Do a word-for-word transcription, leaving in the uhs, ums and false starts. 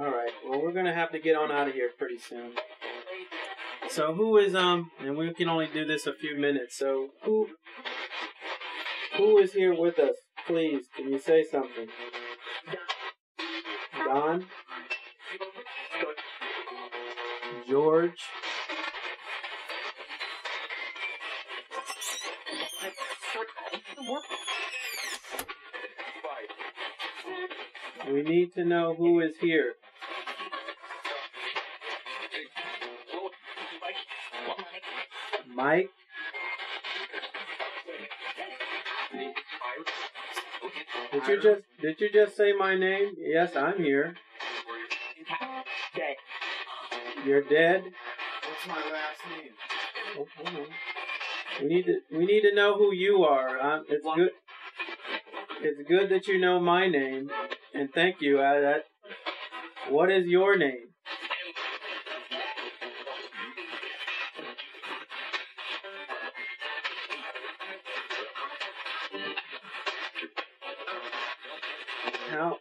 Alright, well, we're going to have to get on out of here pretty soon. So who is, um, and we can only do this a few minutes, so who, who is here with us? Please, can you say something? Don? George? We need to know who is here. Mike? Did you just did you just say my name? Yes, I'm here. You're dead? What's my last name? Oh, hold on. We need to we need to know who you are. Um, it's good. It's good that you know my name. And thank you. Uh, that, what is your name? How?